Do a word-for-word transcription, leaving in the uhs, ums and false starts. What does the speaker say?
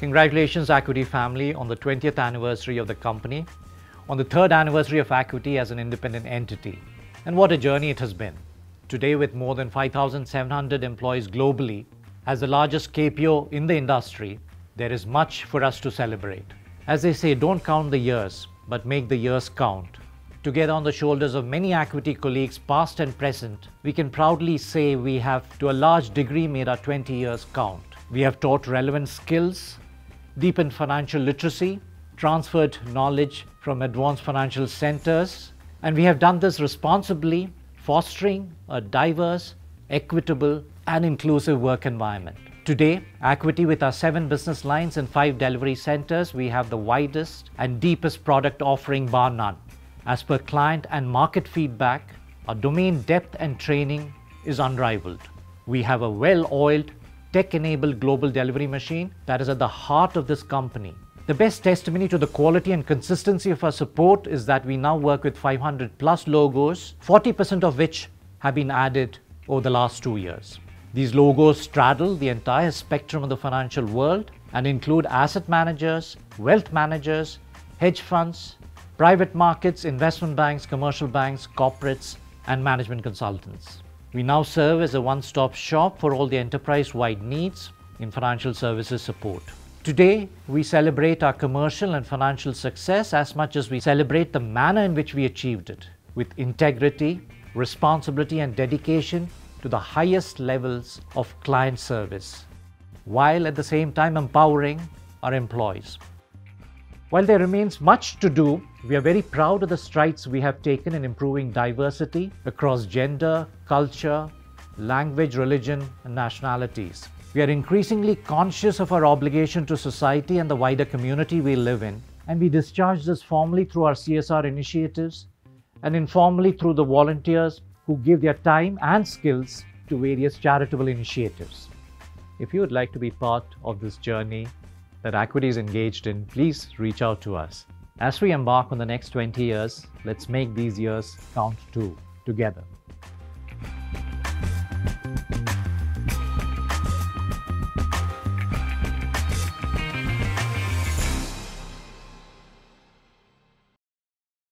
Congratulations, Acuity family, on the twentieth anniversary of the company, on the third anniversary of Acuity as an independent entity. And what a journey it has been. Today, with more than five thousand seven hundred employees globally, as the largest K P O in the industry, there is much for us to celebrate. As they say, don't count the years, but make the years count. Together, on the shoulders of many Acuity colleagues, past and present, we can proudly say we have, to a large degree, made our twenty years count. We have taught relevant skills, deepened financial literacy, transferred knowledge from advanced financial centers, and we have done this responsibly, fostering a diverse, equitable, and inclusive work environment. Today, Acuity, with our seven business lines and five delivery centers, we have the widest and deepest product offering bar none. As per client and market feedback, our domain depth and training is unrivaled. We have a well-oiled, tech-enabled global delivery machine that is at the heart of this company. The best testimony to the quality and consistency of our support is that we now work with five hundred plus logos, forty percent of which have been added over the last two years. These logos straddle the entire spectrum of the financial world and include asset managers, wealth managers, hedge funds, private markets, investment banks, commercial banks, corporates, and management consultants. We now serve as a one-stop shop for all the enterprise-wide needs in financial services support. Today, we celebrate our commercial and financial success as much as we celebrate the manner in which we achieved it, with integrity, responsibility, and dedication to the highest levels of client service, while at the same time empowering our employees. While there remains much to do, we are very proud of the strides we have taken in improving diversity across gender, culture, language, religion, and nationalities. We are increasingly conscious of our obligation to society and the wider community we live in, and we discharge this formally through our C S R initiatives and informally through the volunteers who give their time and skills to various charitable initiatives. If you would like to be part of this journey that Acuity is engaged in, please reach out to us. As we embark on the next twenty years, let's make these years count too, together.